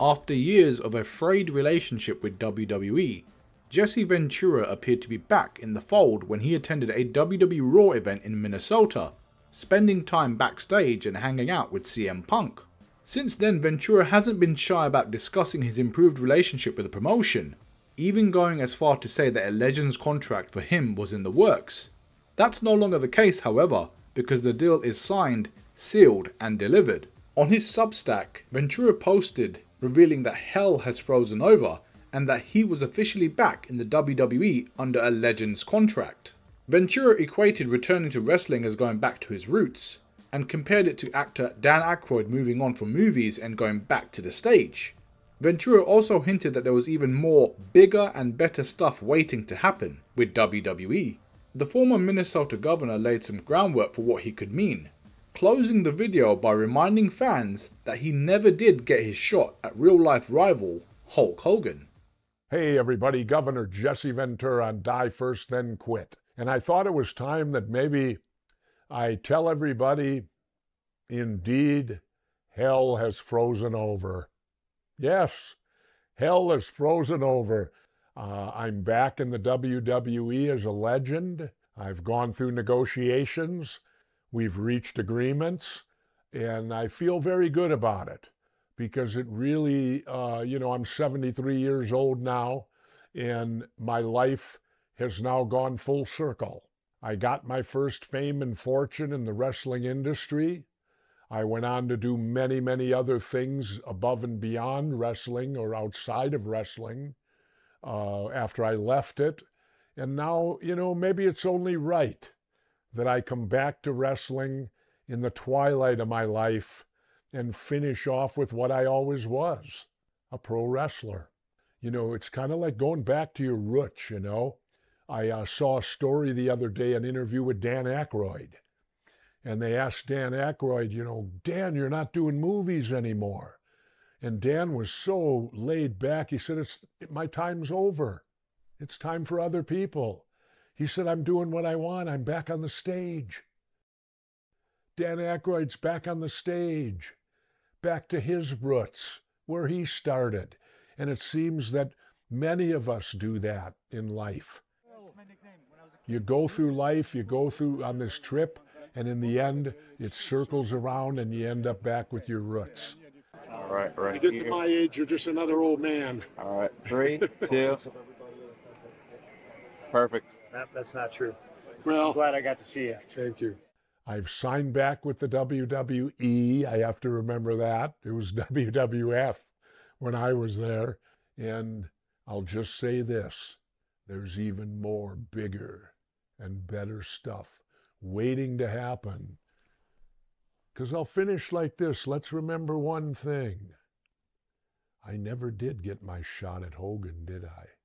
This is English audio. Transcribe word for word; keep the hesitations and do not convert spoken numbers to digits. After years of a frayed relationship with W W E, Jesse Ventura appeared to be back in the fold when he attended a W W E Raw event in Minnesota, spending time backstage and hanging out with C M Punk. Since then, Ventura hasn't been shy about discussing his improved relationship with the promotion, even going as far to say that a Legends contract for him was in the works. That's no longer the case, however, because the deal is signed, sealed, and delivered. On his Substack, Ventura posted, revealing that hell has frozen over and that he was officially back in the W W E under a Legends contract. Ventura equated returning to wrestling as going back to his roots, and compared it to actor Dan Aykroyd moving on from movies and going back to the stage. Ventura also hinted that there was even more, bigger and better stuff waiting to happen with W W E. The former Minnesota governor laid some groundwork for what he could mean, closing the video by reminding fans that he never did get his shot at real-life rival Hulk Hogan. Hey everybody, Governor Jesse Ventura on Die First Then Quit. And I thought it was time that maybe I tell everybody, indeed, hell has frozen over. Yes, hell has frozen over. Uh, I'm back in the W W E as a legend. I've gone through negotiations. We've reached agreements. And I feel very good about it because it really, uh, you know, I'm seventy-three years old now and my life has now gone full circle. I got my first fame and fortune in the wrestling industry. I went on to do many, many other things above and beyond wrestling or outside of wrestling uh, after I left it. And now, you know, maybe it's only right that I come back to wrestling in the twilight of my life and finish off with what I always was, a pro wrestler. You know, it's kind of like going back to your roots, you know. I uh, saw a story the other day, an interview with Dan Aykroyd. And they asked Dan Aykroyd, you know, Dan, you're not doing movies anymore. And Dan was so laid back. He said, it's, my time's over. It's time for other people. He said, I'm doing what I want. I'm back on the stage. Dan Aykroyd's back on the stage, back to his roots, where he started. And it seems that many of us do that in life. You go through life, you go through on this trip, and in the end, it circles around and you end up back with your roots. All right, right. You get to my age, you're just another old man. All right, three, two. Perfect. That, that's not true. Well, I'm glad I got to see you. Thank you. I've signed back with the W W E. I have to remember that. It was W W F when I was there. And I'll just say this. There's even more bigger and better stuff waiting to happen. Because I'll finish like this. Let's remember one thing. I never did get my shot at Hogan, did I?